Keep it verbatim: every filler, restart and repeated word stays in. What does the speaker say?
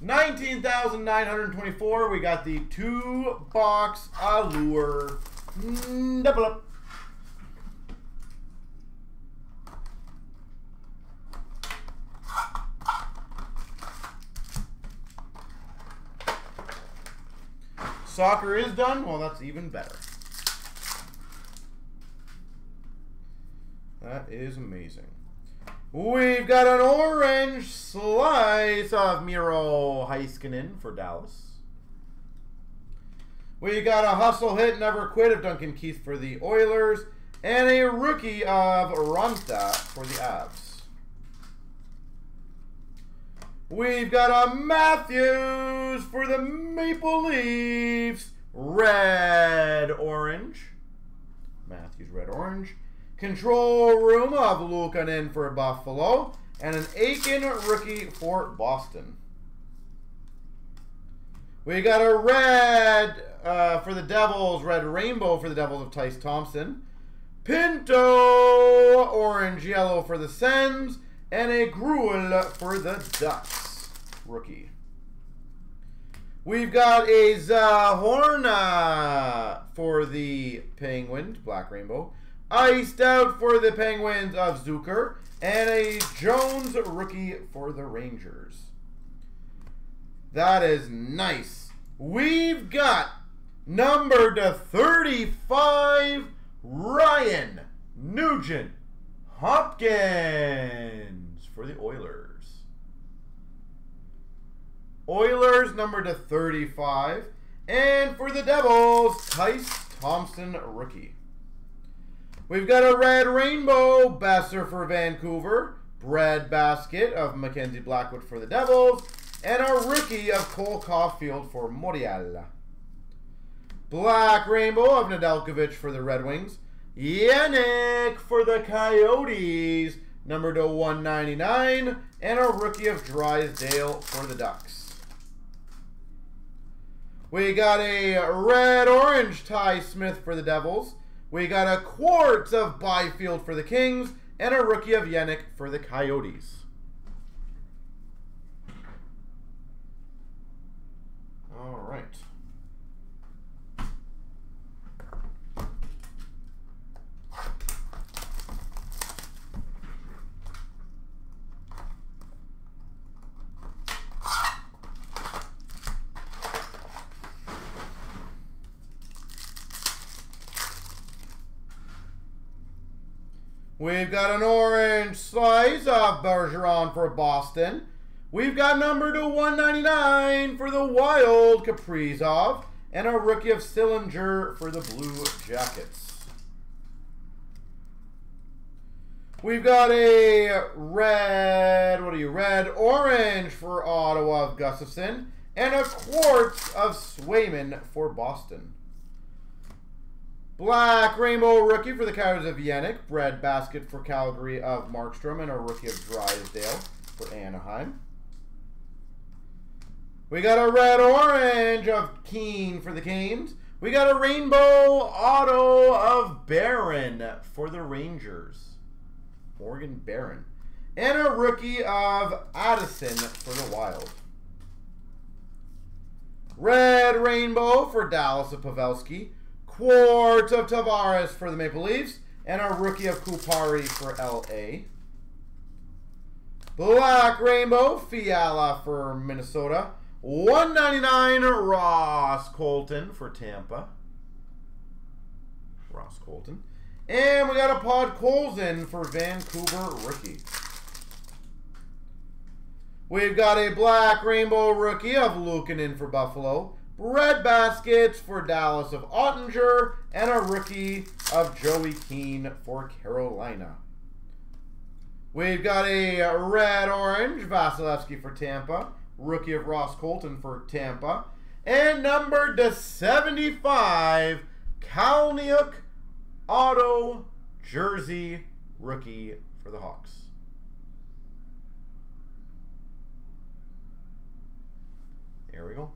nineteen thousand nine hundred twenty-four. We got the two box Allure. Double up. Soccer is done. Well, that's even better. That is amazing. We've got an orange slice of Miro Heiskanen for Dallas. We got a hustle hit, never quit of Duncan Keith for the Oilers. And a rookie of Ranta for the Avs. We've got a Matthews for the Maple Leafs. Red, orange. Matthews, red, orange. Control room of Lukanen for Buffalo. And an Aiken rookie for Boston. We got a red uh, for the Devils, red rainbow for the Devils of Tyce Thompson. Pinto, orange yellow for the Sens. And a Gruel for the Ducks, rookie. We've got a Zahorna for the Penguins, black rainbow. Iced out for the Penguins of Zucker, and a Jones rookie for the Rangers. That is nice. We've got number to thirty-five, Ryan Nugent Hopkins for the Oilers. Oilers number to thirty-five, and for the Devils, Tyce Thompson rookie. We've got a red rainbow, Besser for Vancouver, bread basket of Mackenzie Blackwood for the Devils, and a rookie of Cole Caufield for Montreal. Black rainbow of Nadelkovich for the Red Wings, Yannick for the Coyotes, number to one ninety-nine, and a rookie of Drysdale for the Ducks. We got a red-orange Ty Smith for the Devils. We got a quartz of Byfield for the Kings and a rookie of Yenik for the Coyotes. All right. We've got an orange slice of Bergeron for Boston. We've got number to one ninety-nine for the Wild, Caprizov. And a rookie of Sillinger for the Blue Jackets. We've got a red, what are you, red orange for Ottawa of Gustafson. And a quartz of Swayman for Boston. Black rainbow rookie for the Coyotes of Yannick. Bread basket for Calgary of Markstrom. And a rookie of Drysdale for Anaheim. We got a red orange of Keane for the Canes. We got a rainbow auto of Barron for the Rangers. Morgan Barron. And a rookie of Addison for the Wild. Red rainbow for Dallas of Pavelski. Quartz of Tavares for the Maple Leafs, and a rookie of Kupari for L A. Black rainbow, Fiala for Minnesota. one ninety-nine, Ross Colton for Tampa. Ross Colton. And we got a Pod Colson for Vancouver rookie. We've got a black rainbow rookie of Lukanen for Buffalo. Red baskets for Dallas of Ottinger, and a rookie of Joey Keane for Carolina. We've got a red-orange Vasilevsky for Tampa, rookie of Ross Colton for Tampa, and number to seventy-five, Kalniuk auto jersey rookie for the Hawks. There we go.